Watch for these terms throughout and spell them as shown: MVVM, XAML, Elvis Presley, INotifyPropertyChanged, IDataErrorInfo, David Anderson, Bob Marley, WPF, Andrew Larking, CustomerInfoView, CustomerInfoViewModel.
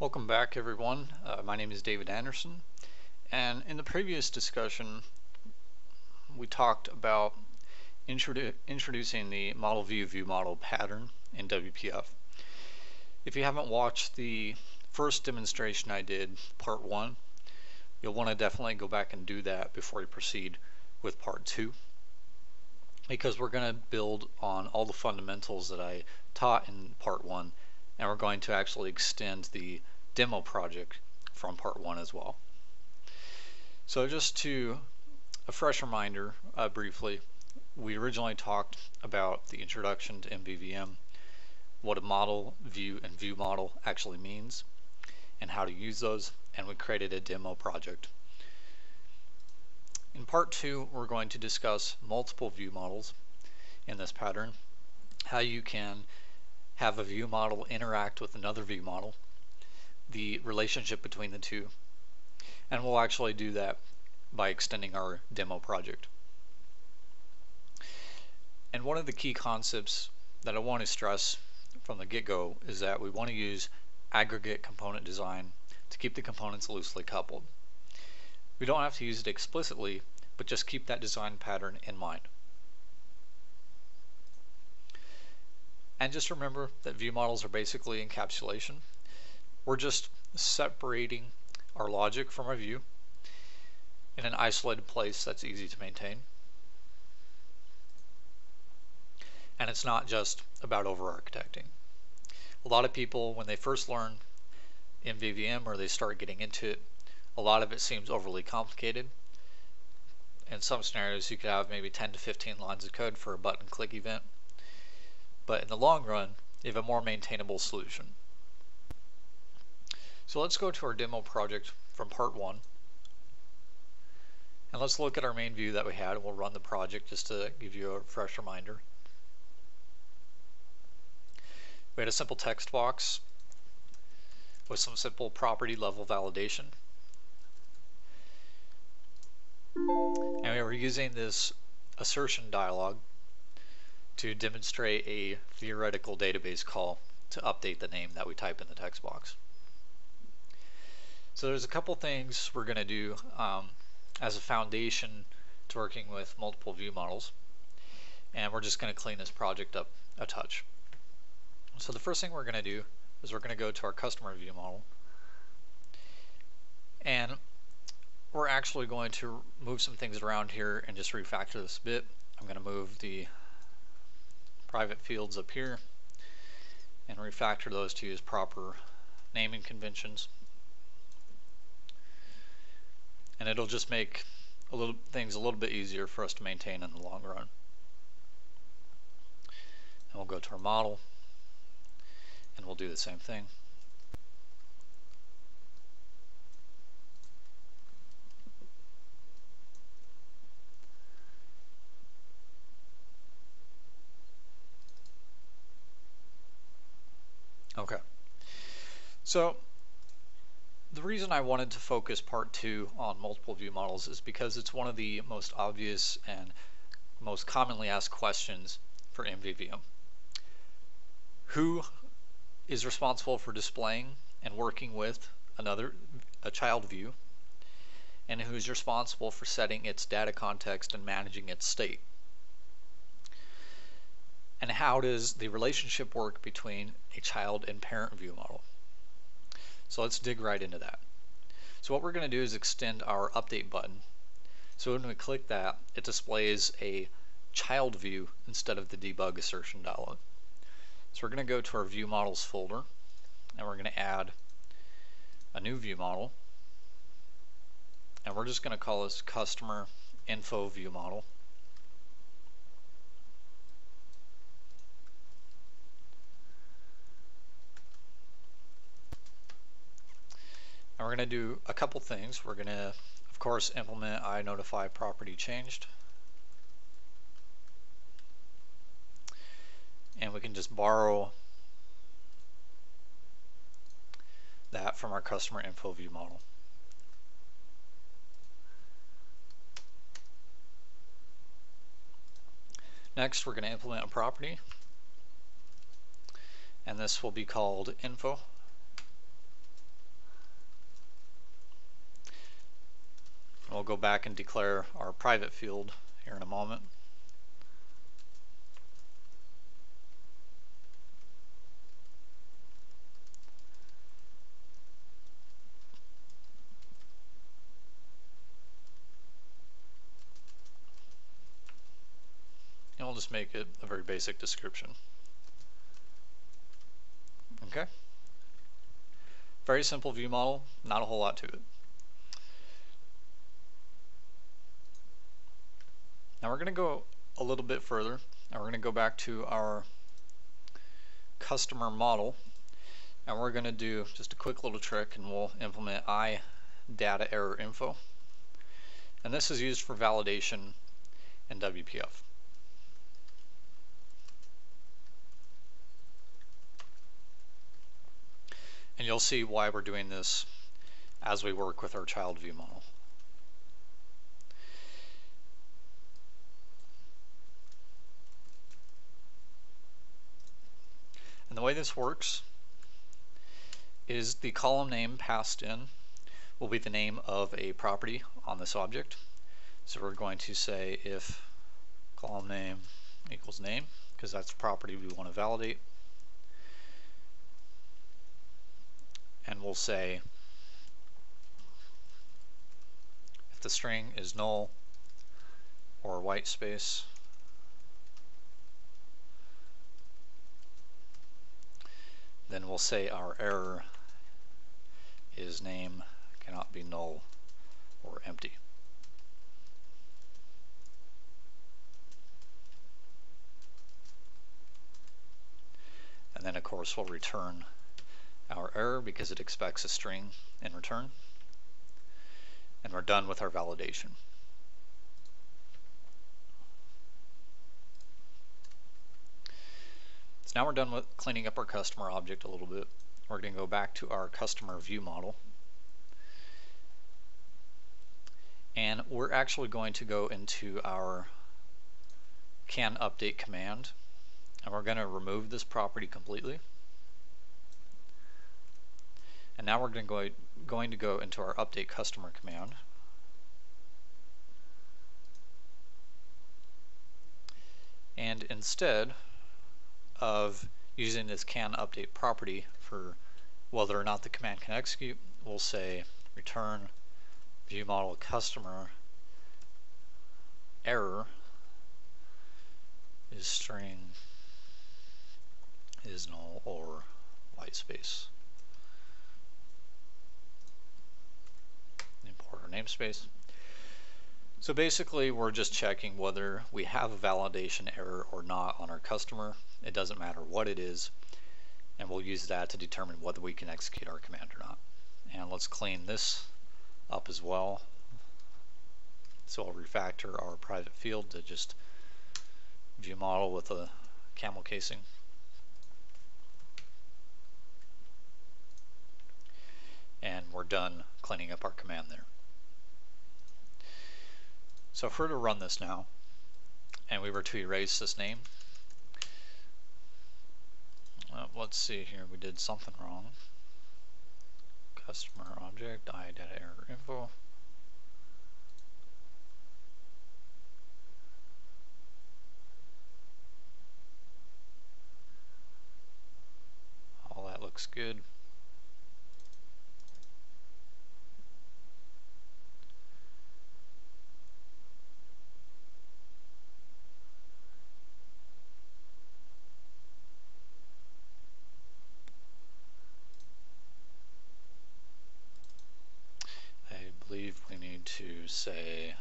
Welcome back, everyone. My name is David Anderson, and in the previous discussion we talked about introducing the model view view model pattern in WPF. If you haven't watched the first demonstration I did, part 1, you'll want to definitely go back and do that before you proceed with part 2, because we're going to build on all the fundamentals that I taught in part 1, and we're going to actually extend the demo project from part 1 as well. So just to a fresh reminder briefly, we originally talked about the introduction to MVVM, what a model, view, and view model actually means, and how to use those, and we created a demo project. In part 2, we're going to discuss multiple view models in this pattern, how you can have a view model interact with another view model, the relationship between the two, and we'll actually do that by extending our demo project. And one of the key concepts that I want to stress from the get-go is that we want to use aggregate component design to keep the components loosely coupled. We don't have to use it explicitly, but just keep that design pattern in mind. And just remember that view models are basically encapsulation. We're just separating our logic from our view in an isolated place that's easy to maintain. And it's not just about over-architecting. A lot of people, when they first learn MVVM or they start getting into it, a lot of it seems overly complicated. In some scenarios, you could have maybe 10 to 15 lines of code for a button-click event. But in the long run, you have a more maintainable solution. So let's go to our demo project from part 1. And let's look at our main view that we had. We'll run the project just to give you a fresh reminder. We had a simple text box with some simple property level validation. And we were using this assertion dialog to demonstrate a theoretical database call to update the name that we type in the text box. So there's a couple things we're going to do as a foundation to working with multiple view models. And we're just going to clean this project up a touch. So the first thing we're going to do is we're going to go to our customer view model, and we're actually going to move some things around here and just refactor this a bit. I'm going to move the private fields up here and refactor those to use proper naming conventions, and it'll just make things a little bit easier for us to maintain in the long run. And we'll go to our model. And we'll do the same thing. Okay. So the reason I wanted to focus part 2 on multiple view models is because it's one of the most obvious and most commonly asked questions for MVVM. Who is responsible for displaying and working with a child view, and who's responsible for setting its data context and managing its state? And how does the relationship work between a child and parent view model? So let's dig right into that. So what we're going to do is extend our update button. So when we click that, it displays a child view instead of the debug assertion dialog. So we're going to go to our view models folder, and we're going to add a new view model, and we're just going to call this CustomerInfoViewModel. And we're going to do a couple things. We're going to, of course, implement INotifyPropertyChanged. And we can just borrow that from our customer info view model. Next, we're going to implement a property, and this will be called info. go back and declare our private field here in a moment. And we'll just make it a very basic description. Okay. Very simple view model, not a whole lot to it. Now we're going to go a little bit further, and we're going to go back to our customer model, and we're going to do just a quick little trick, and we'll implement IDataErrorInfo, and this is used for validation in WPF. And you'll see why we're doing this as we work with our child view model. And the way this works is the column name passed in will be the name of a property on this object. So we're going to say if column name equals name, because that's the property we want to validate. And we'll say if the string is null or white space, then we'll say our error is name cannot be null or empty. And then of course we'll return our error because it expects a string in return. And we're done with our validation. So now we're done with cleaning up our customer object a little bit. We're going to go back to our customer view model. And we're actually going to go into our can update command, and we're going to remove this property completely. And now we're going to go into our update customer command. And instead of using this can update property for whether or not the command can execute, we'll say return view model customer error is string is null or white space. Or namespace. So basically we're just checking whether we have a validation error or not on our customer. It doesn't matter what it is, and we'll use that to determine whether we can execute our command or not. And let's clean this up as well. So I'll refactor our private field to just view model with a camel casing. And we're done cleaning up our command there. So if we're to run this now, and we were to erase this name, let's see here, we did something wrong. Customer object, IDataErrorInfo. All that looks good. To say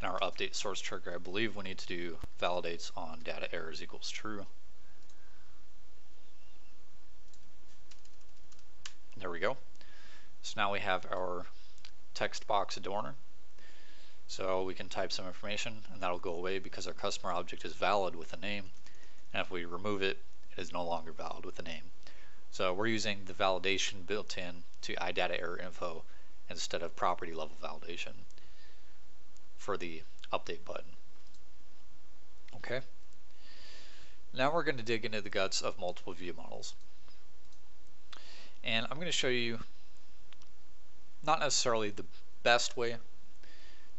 in our update source trigger, I believe we need to do validates on data errors equals true. There we go. So now we have our text box adorner. So we can type some information, and that'll go away because our customer object is valid with a name, and if we remove it, it is no longer valid with a name. So we're using the validation built in to IDataErrorInfo instead of property level validation for the update button. Okay. Now we're going to dig into the guts of multiple view models. And I'm going to show you not necessarily the best way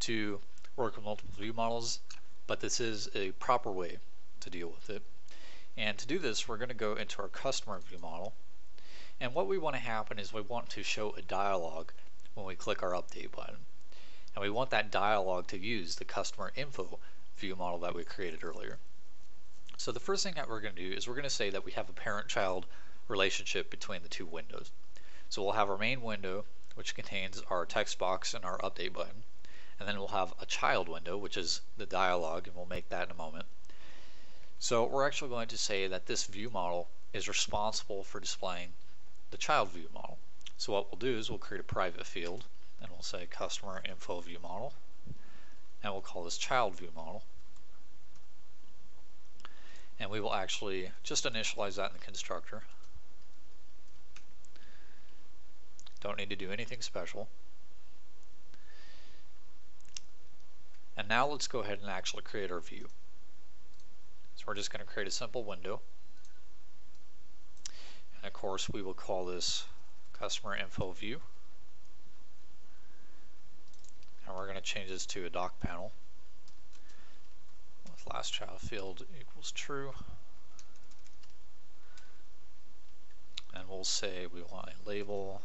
to work with multiple view models, but this is a proper way to deal with it. And to do this, we're going to go into our customer view model. And what we want to happen is we want to show a dialog when we click our update button. And we want that dialog to use the customer info view model that we created earlier. So the first thing that we're going to do is we're going to say that we have a parent-child relationship between the two windows. So we'll have our main window, which contains our text box and our update button, and then we'll have a child window, which is the dialog, and we'll make that in a moment. So we're actually going to say that this view model is responsible for displaying the child view model. So what we'll do is we'll create a private field, and we'll say customer info view model, and we'll call this child view model. And we will actually just initialize that in the constructor. Don't need to do anything special. And now let's go ahead and actually create our view. So we're just going to create a simple window. And of course we will call this customer info view. And we're going to change this to a doc panel with last child field equals true. And we'll say we want a label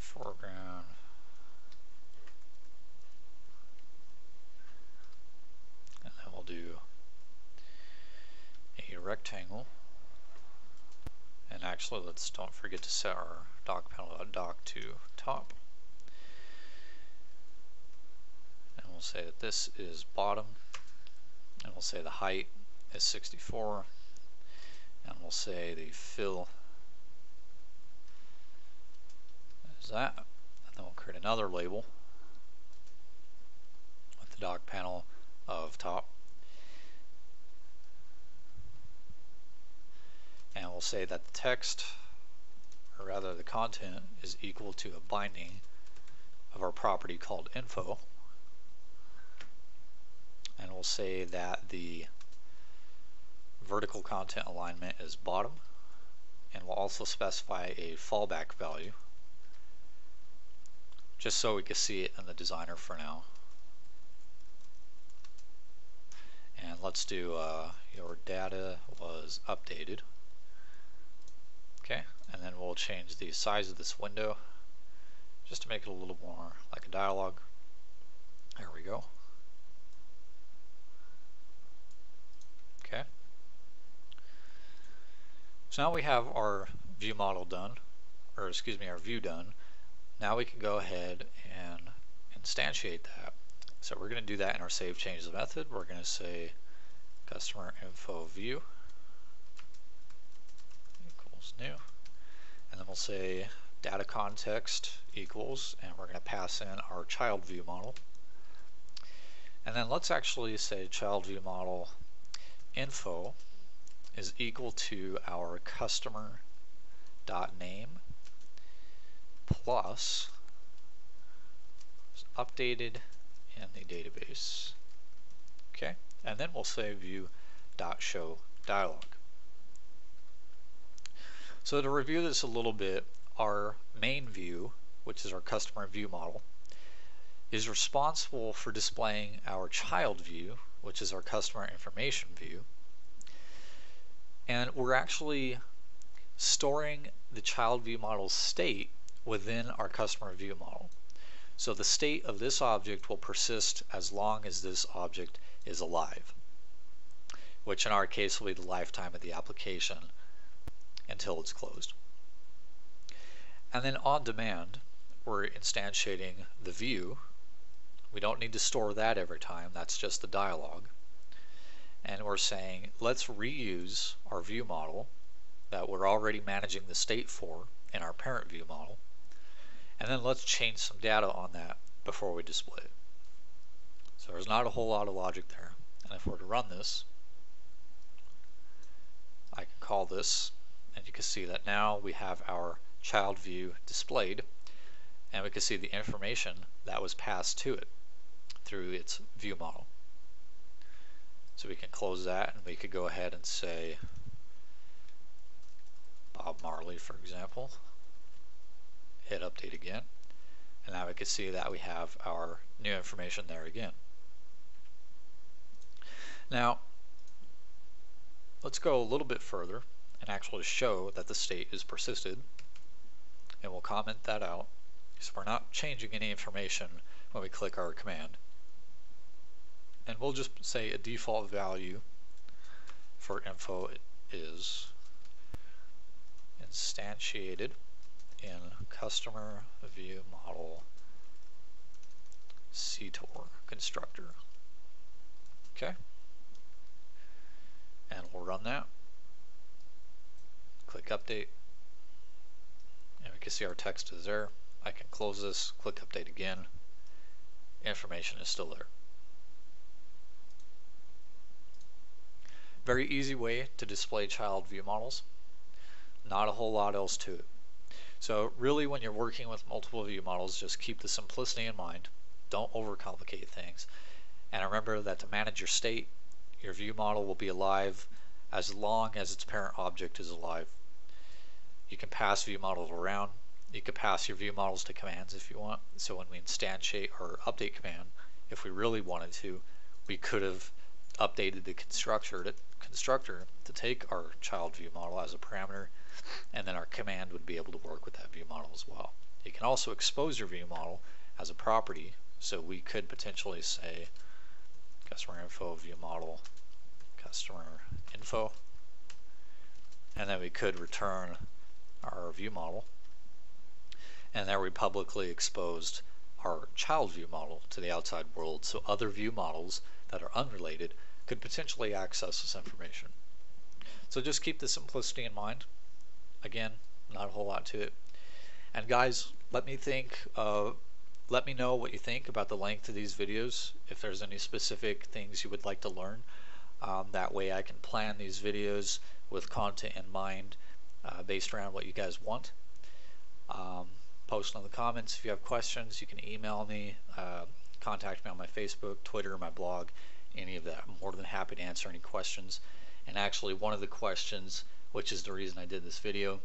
foreground, and then we'll do a rectangle. And actually, let's don't forget to set our doc panel.doc to top, and we'll say that this is bottom, and we'll say the height is 64, and we'll say the fill that, and then we'll create another label with the doc panel of top, and we'll say that the text, or rather the content, is equal to a binding of our property called info, and we'll say that the vertical content alignment is bottom, and we'll also specify a fallback value, just so we can see it in the designer for now. And let's do your data was updated. Okay, and then we'll change the size of this window just to make it a little more like a dialogue. There we go. Okay. So now we have our view model done, or excuse me, our view done. Now we can go ahead and instantiate that. So we're going to do that in our save changes method. We're going to say customer info view equals new, and then we'll say data context equals, and we're going to pass in our child view model. And then let's actually say child view model info is equal to our customer.name plus updated in the database. Okay, and then we'll say view.show dialog. So to review this a little bit, our main view, which is our customer view model, is responsible for displaying our child view, which is our customer information view, and we're actually storing the child view model's state within our customer view model. So the state of this object will persist as long as this object is alive, which in our case will be the lifetime of the application until it's closed. And then on demand, we're instantiating the view. We don't need to store that every time, that's just the dialog. And we're saying, let's reuse our view model that we're already managing the state for in our parent view model, and then let's change some data on that before we display it. So there's not a whole lot of logic there, and if we're to run this, I can call this, and you can see that now we have our child view displayed, and we can see the information that was passed to it through its view model. So we can close that, and we could go ahead and say Bob Marley, for example, hit update again, and now we can see that we have our new information there again. Now let's go a little bit further and actually show that the state is persisted, and we'll comment that out, so we're not changing any information when we click our command. And we'll just say a default value for info is instantiated in customer view model CTOR constructor. Okay, and we'll run that. Click update, and we can see our text is there. I can close this, click update again. Information is still there. Very easy way to display child view models. Not a whole lot else to it. So really, when you're working with multiple view models, just keep the simplicity in mind. Don't overcomplicate things. And remember that to manage your state, your view model will be alive as long as its parent object is alive. You can pass view models around. You can pass your view models to commands if you want. So when we instantiate our update command, if we really wanted to, we could have updated the constructor to take our child view model as a parameter, and then our command would be able to work with that view model as well. You can also expose your view model as a property, so we could potentially say customer info view model customer info, and then we could return our view model, and there we publicly exposed our child view model to the outside world, so other view models that are unrelated could potentially access this information. So just keep the simplicity in mind. Again, not a whole lot to it. And guys, let me know what you think about the length of these videos, if there's any specific things you would like to learn. That way I can plan these videos with content in mind based around what you guys want. Post in the comments if you have questions. You can email me, contact me on my Facebook, Twitter, my blog, any of that. I'm more than happy to answer any questions. And actually, one of the questions, which is the reason I did this video,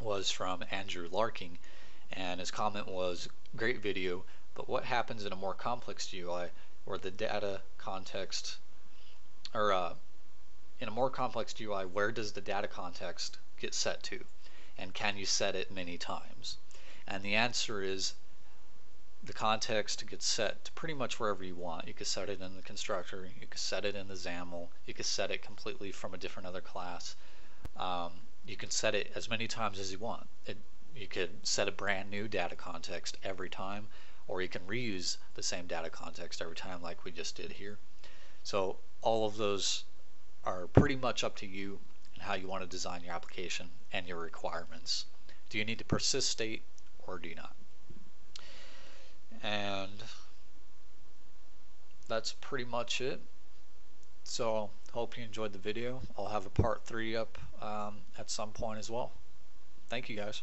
was from Andrew Larking, and his comment was, great video, but what happens in a more complex UI where the data context, or in a more complex UI, where does the data context get set to, and can you set it many times? And the answer is, the context gets set to pretty much wherever you want. You can set it in the constructor, you can set it in the XAML, you can set it completely from a different other class. You can set it as many times as you want. You could set a brand new data context every time, or you can reuse the same data context every time like we just did here. So all of those are pretty much up to you and how you want to design your application and your requirements. Do you need to persist state or do you not? And that's pretty much it. So hope you enjoyed the video. I'll have a part 3 up at some point as well. Thank you guys.